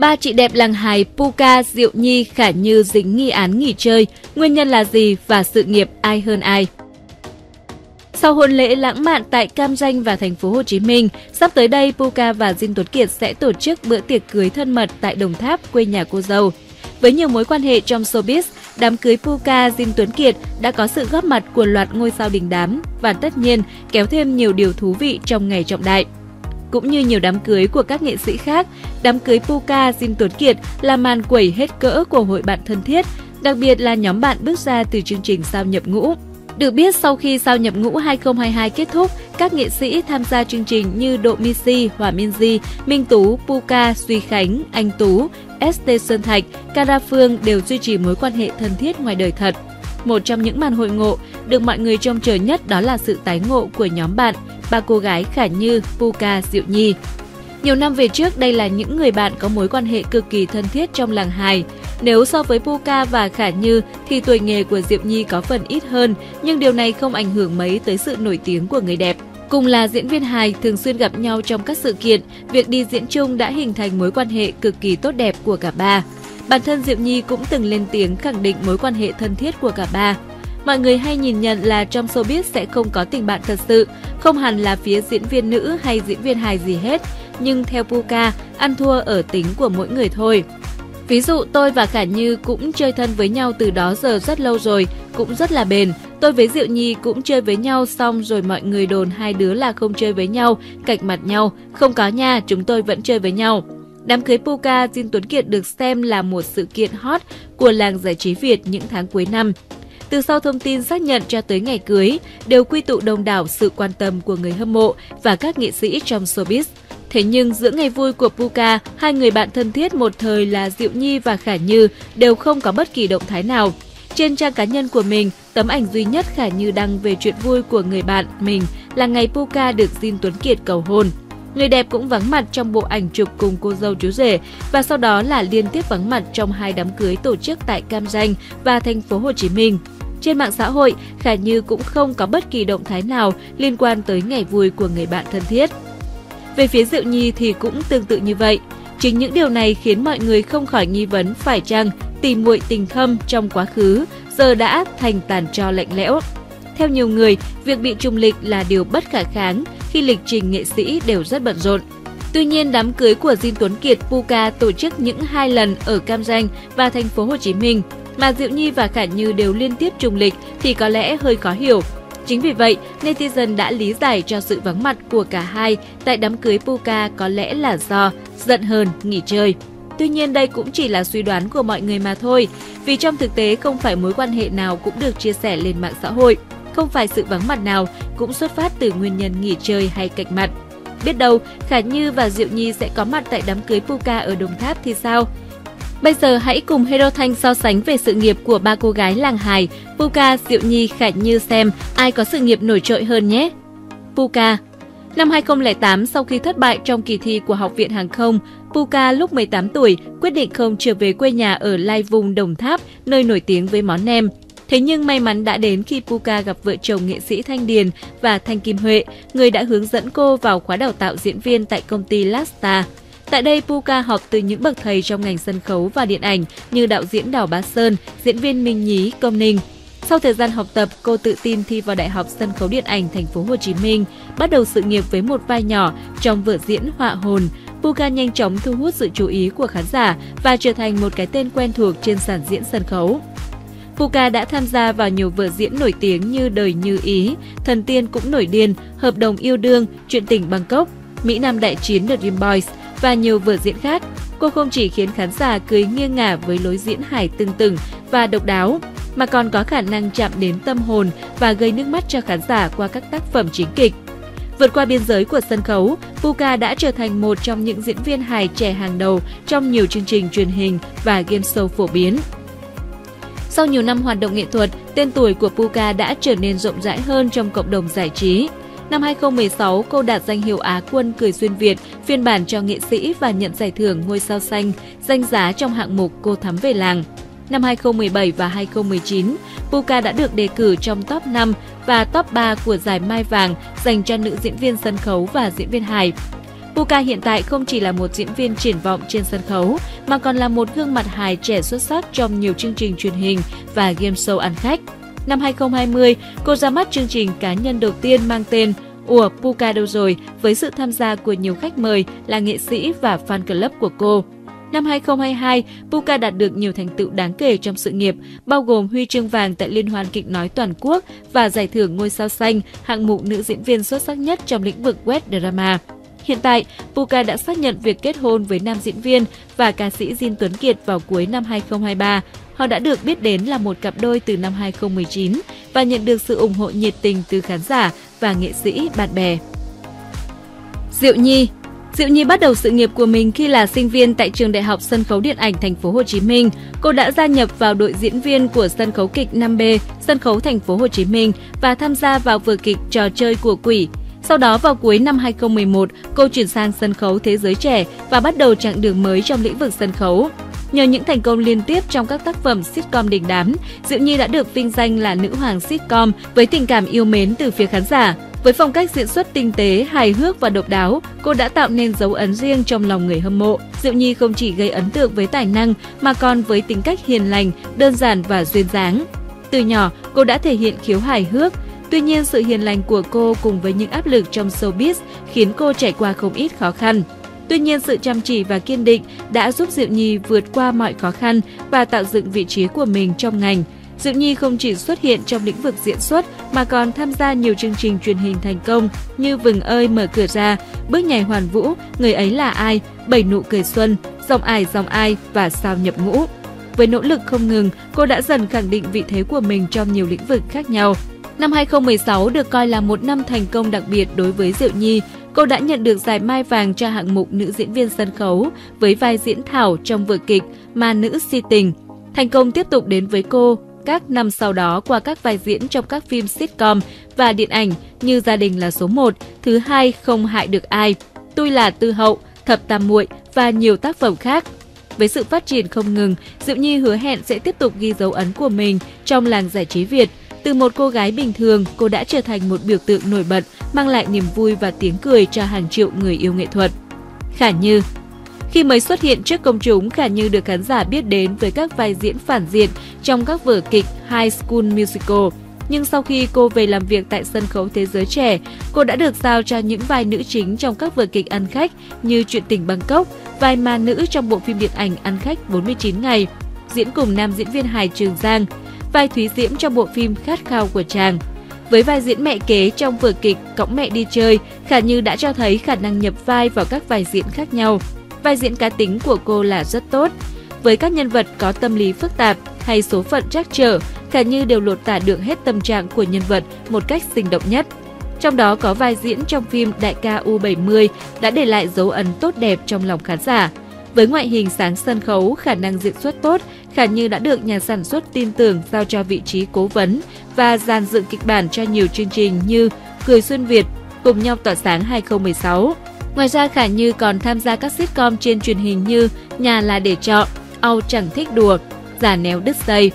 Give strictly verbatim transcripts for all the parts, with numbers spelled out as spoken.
Ba chị đẹp làng hài Puka, Diệu Nhi, Khả Như dính nghi án nghỉ chơi, nguyên nhân là gì và sự nghiệp ai hơn ai? Sau hôn lễ lãng mạn tại Cam Ranh và thành phố Hồ Chí Minh, sắp tới đây Puka và Gin Tuấn Kiệt sẽ tổ chức bữa tiệc cưới thân mật tại Đồng Tháp, quê nhà cô dâu. Với nhiều mối quan hệ trong showbiz, đám cưới Puka, Gin Tuấn Kiệt đã có sự góp mặt của loạt ngôi sao đình đám và tất nhiên kéo thêm nhiều điều thú vị trong ngày trọng đại. Cũng như nhiều đám cưới của các nghệ sĩ khác, đám cưới Puka, Gin Tuấn Kiệt là màn quẩy hết cỡ của hội bạn thân thiết, đặc biệt là nhóm bạn bước ra từ chương trình Sao Nhập Ngũ. Được biết, sau khi Sao Nhập Ngũ hai không hai hai kết thúc, các nghệ sĩ tham gia chương trình như Độ Missy, Hòa Minzy, Minh Tú, Puka, Suy Khánh, Anh Tú, ét tê Sơn Thạch, Cara Phương đều duy trì mối quan hệ thân thiết ngoài đời thật. Một trong những màn hội ngộ được mọi người trông chờ nhất đó là sự tái ngộ của nhóm bạn, ba cô gái Khả Như, Puka, Diệu Nhi. Nhiều năm về trước, đây là những người bạn có mối quan hệ cực kỳ thân thiết trong làng hài. Nếu so với Puka và Khả Như thì tuổi nghề của Diệu Nhi có phần ít hơn, nhưng điều này không ảnh hưởng mấy tới sự nổi tiếng của người đẹp. Cùng là diễn viên hài thường xuyên gặp nhau trong các sự kiện, việc đi diễn chung đã hình thành mối quan hệ cực kỳ tốt đẹp của cả ba. Bản thân Diệu Nhi cũng từng lên tiếng khẳng định mối quan hệ thân thiết của cả ba. Mọi người hay nhìn nhận là trong showbiz sẽ không có tình bạn thật sự, không hẳn là phía diễn viên nữ hay diễn viên hài gì hết, nhưng theo Puka, ăn thua ở tính của mỗi người thôi. Ví dụ tôi và Khả Như cũng chơi thân với nhau từ đó giờ rất lâu rồi, cũng rất là bền. Tôi với Diệu Nhi cũng chơi với nhau xong rồi mọi người đồn hai đứa là không chơi với nhau, cạch mặt nhau, không có nha, chúng tôi vẫn chơi với nhau. Đám cưới Puka, Gin Tuấn Kiệt được xem là một sự kiện hot của làng giải trí Việt những tháng cuối năm. Từ sau thông tin xác nhận cho tới ngày cưới, đều quy tụ đông đảo sự quan tâm của người hâm mộ và các nghệ sĩ trong showbiz. Thế nhưng giữa ngày vui của Puka, hai người bạn thân thiết một thời là Diệu Nhi và Khả Như đều không có bất kỳ động thái nào. Trên trang cá nhân của mình, tấm ảnh duy nhất Khả Như đăng về chuyện vui của người bạn mình là ngày Puka được Gin Tuấn Kiệt cầu hôn. Người đẹp cũng vắng mặt trong bộ ảnh chụp cùng cô dâu chú rể và sau đó là liên tiếp vắng mặt trong hai đám cưới tổ chức tại Cam Ranh và thành phố Hồ Chí Minh. Trên mạng xã hội, Khả Như cũng không có bất kỳ động thái nào liên quan tới ngày vui của người bạn thân thiết. Về phía Diệu Nhi thì cũng tương tự như vậy. Chính những điều này khiến mọi người không khỏi nghi vấn phải chăng tỉ muội tình thâm trong quá khứ giờ đã thành tàn tro lạnh lẽo. Theo nhiều người, việc bị trùng lịch là điều bất khả kháng khi lịch trình nghệ sĩ đều rất bận rộn. Tuy nhiên, đám cưới của Gin Tuấn Kiệt, Puka tổ chức những hai lần ở Cam Ranh và thành phố Hồ Chí Minh mà Diệu Nhi và Khả Như đều liên tiếp trùng lịch thì có lẽ hơi khó hiểu. Chính vì vậy, netizen đã lý giải cho sự vắng mặt của cả hai tại đám cưới Puka có lẽ là do giận hờn, nghỉ chơi. Tuy nhiên, đây cũng chỉ là suy đoán của mọi người mà thôi, vì trong thực tế không phải mối quan hệ nào cũng được chia sẻ lên mạng xã hội, không phải sự vắng mặt nào cũng xuất phát từ nguyên nhân nghỉ chơi hay cạch mặt. Biết đâu, Khả Như và Diệu Nhi sẽ có mặt tại đám cưới Puka ở Đồng Tháp thì sao? Bây giờ hãy cùng Hero Thanh so sánh về sự nghiệp của ba cô gái làng hài Puka, Diệu Nhi, Khả Như xem ai có sự nghiệp nổi trội hơn nhé. Puka. Năm hai không không tám, sau khi thất bại trong kỳ thi của Học viện Hàng không, Puka lúc mười tám tuổi quyết định không trở về quê nhà ở Lai Vùng, Đồng Tháp, nơi nổi tiếng với món nem. Thế nhưng may mắn đã đến khi Puka gặp vợ chồng nghệ sĩ Thanh Điền và Thanh Kim Huệ, người đã hướng dẫn cô vào khóa đào tạo diễn viên tại công ty Lasta. Tại đây, Puka học từ những bậc thầy trong ngành sân khấu và điện ảnh như đạo diễn Đào Bá Sơn, diễn viên Minh Nhí, Công Ninh. Sau thời gian học tập, cô tự tin thi vào Đại học Sân khấu Điện ảnh Thành phố Hồ Chí Minh, bắt đầu sự nghiệp với một vai nhỏ trong vở diễn Họa Hồn. Puka nhanh chóng thu hút sự chú ý của khán giả và trở thành một cái tên quen thuộc trên sàn diễn sân khấu. Puka đã tham gia vào nhiều vở diễn nổi tiếng như Đời Như Ý, Thần Tiên Cũng Nổi Điên, Hợp Đồng Yêu Đương, Chuyện Tình Bangkok, Mỹ Nam Đại Chiến The Dream Boys và nhiều vở diễn khác. Cô không chỉ khiến khán giả cười nghiêng ngả với lối diễn hài tưng tửng và độc đáo, mà còn có khả năng chạm đến tâm hồn và gây nước mắt cho khán giả qua các tác phẩm chính kịch. Vượt qua biên giới của sân khấu, Puka đã trở thành một trong những diễn viên hài trẻ hàng đầu trong nhiều chương trình truyền hình và game show phổ biến. Sau nhiều năm hoạt động nghệ thuật, tên tuổi của Puka đã trở nên rộng rãi hơn trong cộng đồng giải trí. Năm hai không một sáu, cô đạt danh hiệu Á quân Cười Xuyên Việt, phiên bản cho nghệ sĩ và nhận giải thưởng Ngôi sao xanh, danh giá trong hạng mục Cô thắm về làng. Năm hai không một bảy và hai không một chín, Puka đã được đề cử trong top năm và top ba của giải Mai Vàng dành cho nữ diễn viên sân khấu và diễn viên hài. Puka hiện tại không chỉ là một diễn viên triển vọng trên sân khấu, mà còn là một gương mặt hài trẻ xuất sắc trong nhiều chương trình truyền hình và game show ăn khách. Năm hai không hai không, cô ra mắt chương trình cá nhân đầu tiên mang tên Ủa Puka đâu rồi, với sự tham gia của nhiều khách mời là nghệ sĩ và fan club của cô. Năm hai không hai hai, Puka đạt được nhiều thành tựu đáng kể trong sự nghiệp, bao gồm huy chương vàng tại Liên hoan kịch nói toàn quốc và giải thưởng Ngôi sao xanh, hạng mục nữ diễn viên xuất sắc nhất trong lĩnh vực web drama. Hiện tại, Puka đã xác nhận việc kết hôn với nam diễn viên và ca sĩ Gin Tuấn Kiệt vào cuối năm hai không hai ba. Họ đã được biết đến là một cặp đôi từ năm hai không một chín và nhận được sự ủng hộ nhiệt tình từ khán giả và nghệ sĩ, bạn bè. Diệu Nhi Diệu Nhi bắt đầu sự nghiệp của mình khi là sinh viên tại trường Đại học Sân khấu Điện ảnh Thành phố Hồ Chí Minh. Cô đã gia nhập vào đội diễn viên của sân khấu kịch năm B, sân khấu Thành phố Hồ Chí Minh và tham gia vào vở kịch Trò chơi của quỷ. Sau đó vào cuối năm hai không một một, cô chuyển sang sân khấu Thế giới trẻ và bắt đầu chặng đường mới trong lĩnh vực sân khấu. Nhờ những thành công liên tiếp trong các tác phẩm sitcom đình đám, Diệu Nhi đã được vinh danh là nữ hoàng sitcom với tình cảm yêu mến từ phía khán giả. Với phong cách diễn xuất tinh tế, hài hước và độc đáo, cô đã tạo nên dấu ấn riêng trong lòng người hâm mộ. Diệu Nhi không chỉ gây ấn tượng với tài năng mà còn với tính cách hiền lành, đơn giản và duyên dáng. Từ nhỏ, cô đã thể hiện khiếu hài hước. Tuy nhiên, sự hiền lành của cô cùng với những áp lực trong showbiz khiến cô trải qua không ít khó khăn. Tuy nhiên, sự chăm chỉ và kiên định đã giúp Diệu Nhi vượt qua mọi khó khăn và tạo dựng vị trí của mình trong ngành. Diệu Nhi không chỉ xuất hiện trong lĩnh vực diễn xuất mà còn tham gia nhiều chương trình truyền hình thành công như Vừng ơi mở cửa ra, Bước nhảy hoàn vũ, Người ấy là ai, Bảy nụ cười xuân, Dòng ải dòng ai và Sao nhập ngũ. Với nỗ lực không ngừng, cô đã dần khẳng định vị thế của mình trong nhiều lĩnh vực khác nhau. Năm hai không một sáu được coi là một năm thành công đặc biệt đối với Diệu Nhi. Cô đã nhận được giải Mai vàng cho hạng mục nữ diễn viên sân khấu với vai diễn Thảo trong vở kịch Ma nữ si tình. Thành công tiếp tục đến với cô các năm sau đó qua các vai diễn trong các phim sitcom và điện ảnh như Gia đình là số một, Thứ hai không hại được ai, Tôi là Tư hậu, Thập tam muội và nhiều tác phẩm khác. Với sự phát triển không ngừng, Diệu Nhi hứa hẹn sẽ tiếp tục ghi dấu ấn của mình trong làng giải trí Việt. Từ một cô gái bình thường, cô đã trở thành một biểu tượng nổi bật, mang lại niềm vui và tiếng cười cho hàng triệu người yêu nghệ thuật. Khả Như Khi mới xuất hiện trước công chúng, Khả Như được khán giả biết đến với các vai diễn phản diện trong các vở kịch High School Musical. Nhưng sau khi cô về làm việc tại sân khấu Thế giới trẻ, cô đã được giao cho những vai nữ chính trong các vở kịch ăn khách như Chuyện tình Bangkok, vai ma nữ trong bộ phim điện ảnh Ăn khách bốn mươi chín ngày, diễn cùng nam diễn viên hài Trường Giang, vai Thúy Diễm trong bộ phim Khát khao của chàng. Với vai diễn mẹ kế trong vở kịch Cõng mẹ đi chơi, Khả Như đã cho thấy khả năng nhập vai vào các vai diễn khác nhau. Vai diễn cá tính của cô là rất tốt. Với các nhân vật có tâm lý phức tạp hay số phận trắc trở, Khả Như đều lột tả được hết tâm trạng của nhân vật một cách sinh động nhất. Trong đó có vai diễn trong phim Đại ca U bảy mươi đã để lại dấu ấn tốt đẹp trong lòng khán giả. Với ngoại hình sáng sân khấu, khả năng diễn xuất tốt, Khả Như đã được nhà sản xuất tin tưởng giao cho vị trí cố vấn và dàn dựng kịch bản cho nhiều chương trình như Cười xuyên Việt, Cùng nhau tỏa sáng hai không một sáu. Ngoài ra, Khả Như còn tham gia các sitcom trên truyền hình như Nhà là để chọn, Âu chẳng thích đùa, Già néo đứt dây.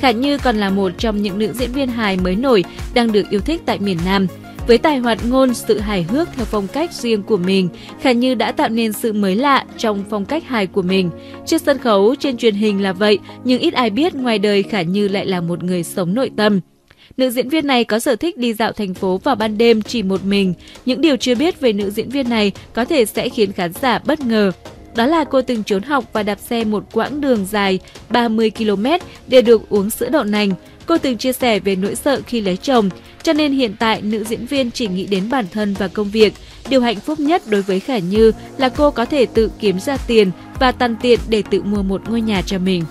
Khả Như còn là một trong những nữ diễn viên hài mới nổi đang được yêu thích tại miền Nam. Với tài hoạt ngôn, sự hài hước theo phong cách riêng của mình, Khả Như đã tạo nên sự mới lạ trong phong cách hài của mình. Trên sân khấu, trên truyền hình là vậy, nhưng ít ai biết ngoài đời Khả Như lại là một người sống nội tâm. Nữ diễn viên này có sở thích đi dạo thành phố vào ban đêm chỉ một mình. Những điều chưa biết về nữ diễn viên này có thể sẽ khiến khán giả bất ngờ. Đó là cô từng trốn học và đạp xe một quãng đường dài ba mươi ki lô mét để được uống sữa đậu nành. Cô từng chia sẻ về nỗi sợ khi lấy chồng, cho nên hiện tại nữ diễn viên chỉ nghĩ đến bản thân và công việc. Điều hạnh phúc nhất đối với Khả Như là cô có thể tự kiếm ra tiền và tằn tiện để tự mua một ngôi nhà cho mình.